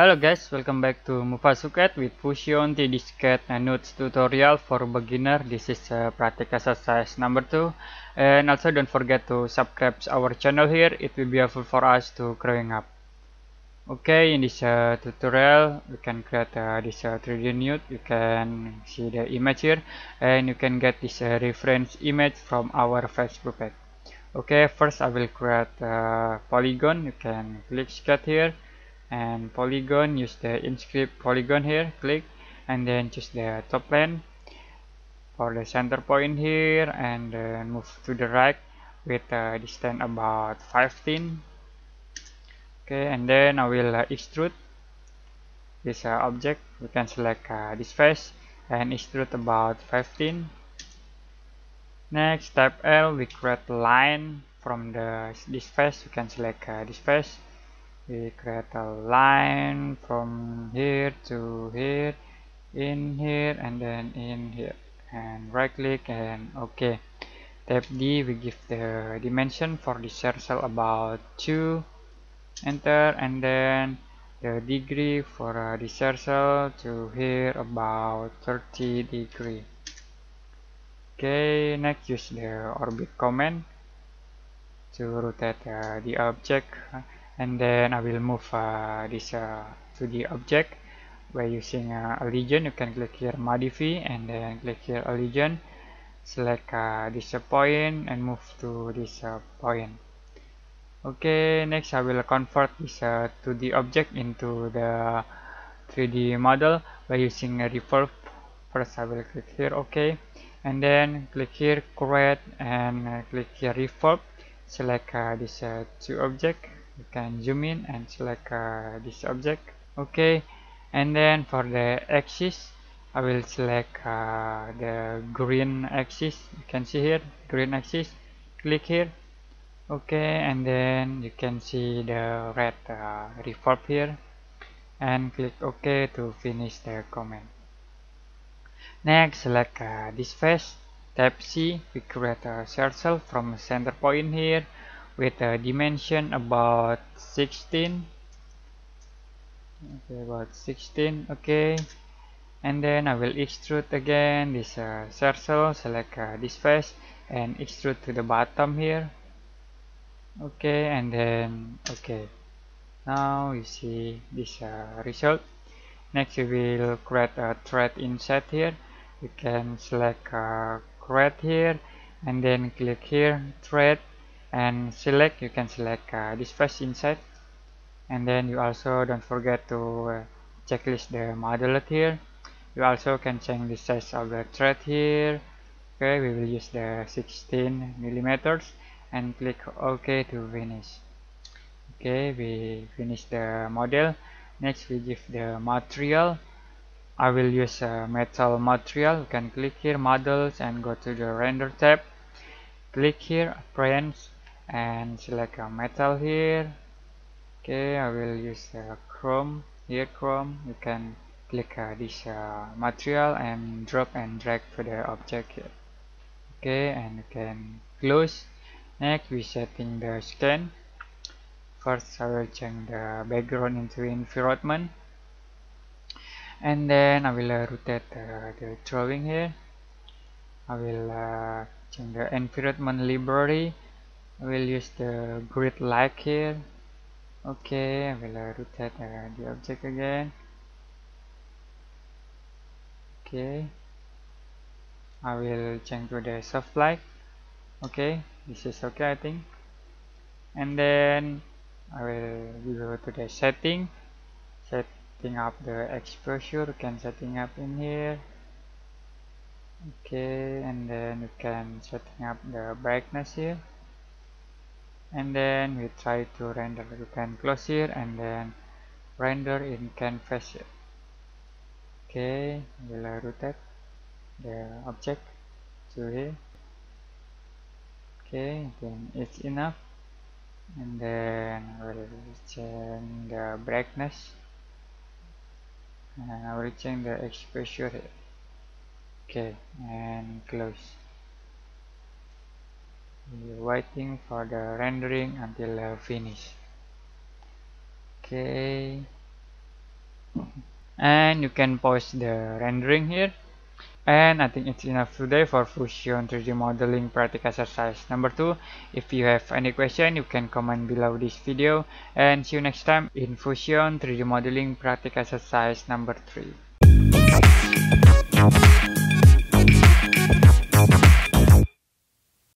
Hello guys, welcome back to Mufasu CAD with Fusion 3D Sketch and Notes tutorial for beginner. This is practice exercise number 2, and also don't forget to subscribe our channel here. It will be helpful for us to growing up. Okay, in this tutorial we can create this 3D nude. You can see the image here, and you can get this reference image from our Facebook page. Okay, first I will create a polygon. You can click sketch here and polygon, use the inscript polygon here, click, and then choose the top plane for the center point here, and then move to the right with a distance about 15. Okay, and then I will extrude this object. We can select this face and extrude about 15. Next, type L, we create a line from this face. You can select this face. We create a line from here to here, in here, and then in here, and right click and OK. Type D, we give the dimension for this circle about 2, enter, and then the degree for this circle to here about 30 degree. Okay, next use the orbit command to rotate the object. And then I will move this to the object by using a legend. You can click here modify and then click here a legend. Select this point and move to this point. Okay, next I will convert this to the object into the 3D model by using a reverb. First I will click here OK, and then click here create and click here reverb. Select this two object. You can zoom in and select this object. Okay, and then for the axis I will select the green axis. You can see here green axis, click here. Okay, and then you can see the red reverb here, and click OK to finish the command. Next, select this face, type C, we create a circle from center point here with a dimension about 16. Okay, about 16. Okay, and then I will extrude again this circle. Select this face and extrude to the bottom here. Okay, and then okay, now you see this result. Next we will create a thread inside here. You can select thread here and then click here thread and select. You can select this face inside, and then you also don't forget to checklist the model here. You also can change the size of the thread here. Okay, we will use the 16 millimeters, and click OK to finish. Okay, we finish the model. Next we give the material. I will use metal material. You can click here models and go to the render tab, click here appearance, and select a metal here. Okay, I will use chrome here, chrome. You can click this material and drop and drag to the object here. Okay, and you can close. Next we setting the scan. First I will change the background into environment, and then I will rotate the drawing here. I will change the environment library. I will use the grid like here. Okay, I will rotate the object again. Okay, I will change to the soft light. Okay, this is okay I think. And then I will go to the setting up the exposure. You can setting up in here. Okay, and then you can setting up the brightness here, and then we try to render. You can close here and then render in canvas here. Okay, we'll rotate the object to here. Okay, then it's enough, and then I will change the brightness and I will change the exposure here. Okay, and close. We're waiting for the rendering until finish. Okay, and you can pause the rendering here. And I think it's enough today for Fusion 3D modeling practice exercise number 2. If you have any question, you can comment below this video, and see you next time in Fusion 3D modeling practice exercise number 3.